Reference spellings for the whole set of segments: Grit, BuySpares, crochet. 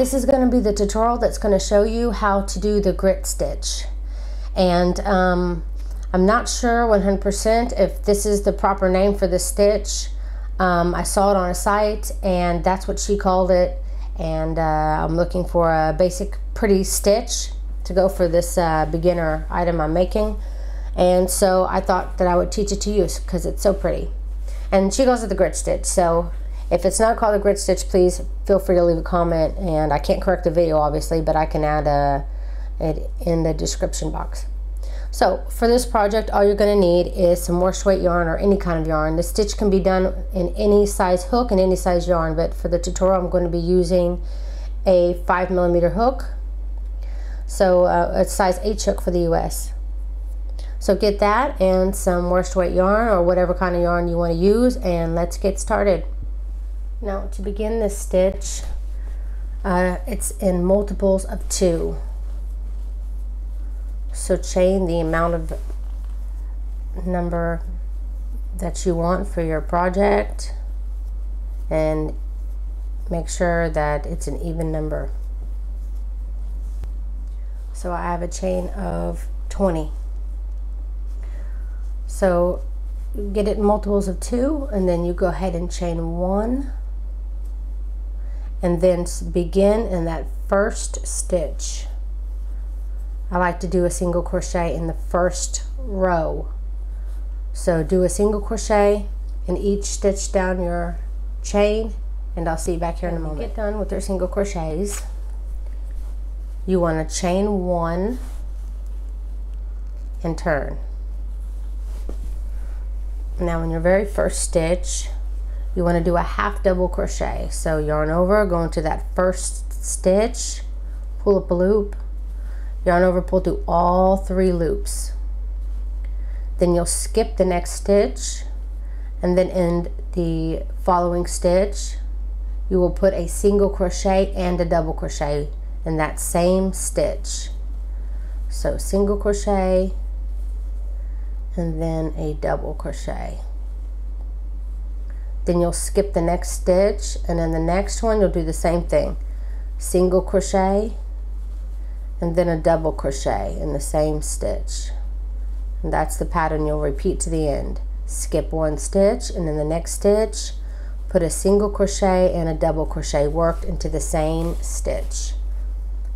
This is going to be the tutorial that's going to show you how to do the grit stitch. And I'm not sure 100% if this is the proper name for the stitch. I saw it on a site and that's what she called it. And I'm looking for a basic pretty stitch to go for this beginner item I'm making. And so I thought that I would teach it to you because it's so pretty. And she goes with the grit stitch. So if it's not called a grit stitch, please feel free to leave a comment. And I can't correct the video obviously, but I can add it in the description box. So for this project, all you're going to need is some wash weight yarn or any kind of yarn. The stitch can be done in any size hook and any size yarn, but for the tutorial, I'm going to be using a 5mm hook. So a size H hook for the US. So get that and some wash weight yarn or whatever kind of yarn you want to use, and let's get started. Now to begin this stitch, it's in multiples of 2. So chain the amount of number that you want for your project and make sure that it's an even number. So I have a chain of 20. So get it in multiples of 2 and then you go ahead and chain 1 and then begin in that first stitch. I like to do a single crochet in the first row. So do a single crochet in each stitch down your chain, and I'll see you back here in a moment. When you get done with your single crochets, you want to chain 1 and turn. Now in your very first stitch, you want to do a half double crochet. So yarn over, go into that first stitch, pull up a loop, yarn over, pull through all 3 loops. Then you'll skip the next stitch and then end the following stitch. You will put a single crochet and a double crochet in that same stitch. So single crochet and then a double crochet. Then you'll skip the next stitch and then the next one you'll do the same thing. Single crochet and then a double crochet in the same stitch. And that's the pattern you'll repeat to the end. Skip one stitch and then the next stitch, put a single crochet and a double crochet worked into the same stitch.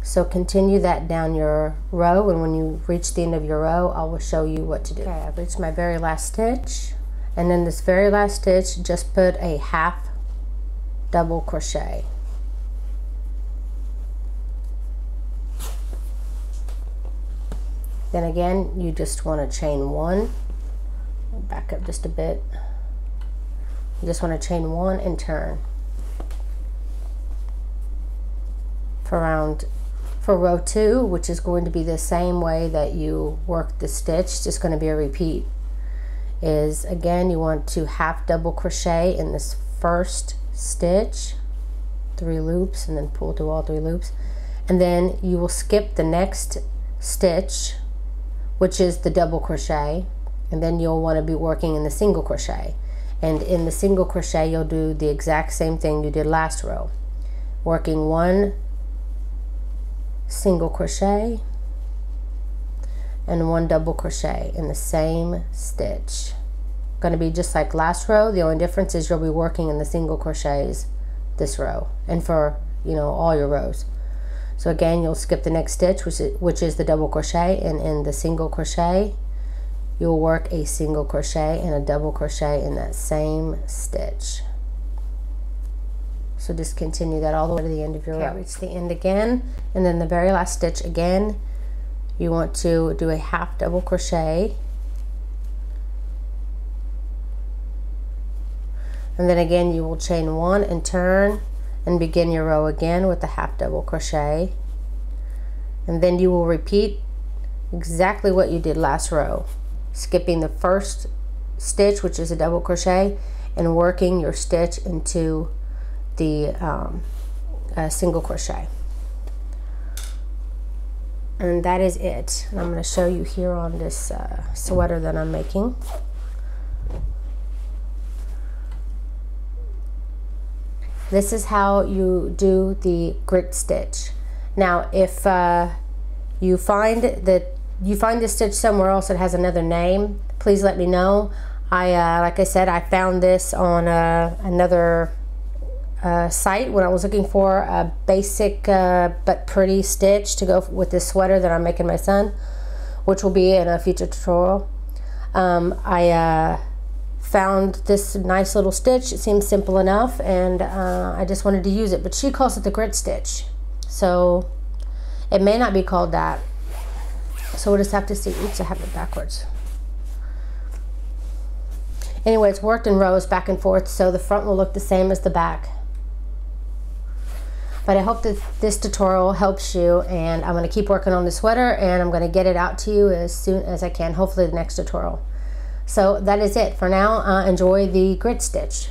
So continue that down your row, and when you reach the end of your row, I will show you what to do. Okay, I've reached my very last stitch, and in this very last stitch, just put a half double crochet. Then again, you just want to chain 1, back up just a bit. You just want to chain 1 and turn for row 2, which is going to be the same way that you work the stitch. It's just going to be a repeat. Is again, you want to half double crochet in this first stitch, 3 loops, and then pull through all 3 loops, and then you will skip the next stitch, which is the double crochet, and then you'll want to be working in the single crochet. And in the single crochet, you'll do the exact same thing you did last row, working 1 single crochet and 1 double crochet in the same stitch. Going to be just like last row. The only difference is you'll be working in the single crochets this row, and for, you know, all your rows. So again, you'll skip the next stitch, which is the double crochet, and in the single crochet, you'll work a single crochet and a double crochet in that same stitch. So just continue that all the way to the end of your row. Reach the end again, and then the very last stitch again, you want to do a half double crochet. And then again, you will chain 1 and turn, and begin your row again with a half double crochet, and then you will repeat exactly what you did last row, skipping the first stitch, which is a double crochet, and working your stitch into the single crochet. And that is it. And I'm going to show you here on this sweater that I'm making. This is how you do the grit stitch. Now, if you find that you find this stitch somewhere else that has another name, please let me know. Like I said, I found this on another site when I was looking for a basic but pretty stitch to go with this sweater that I'm making my son, which will be in a future tutorial. I found this nice little stitch. It seems simple enough, and I just wanted to use it, but she calls it the grit stitch, so it may not be called that. So we'll just have to see. Oops, I have it backwards. Anyway, it's worked in rows back and forth, so the front will look the same as the back. But I hope that this tutorial helps you, and I'm going to keep working on the sweater, and I'm going to get it out to you as soon as I can, hopefully the next tutorial. So that is it for now. Enjoy the grit stitch.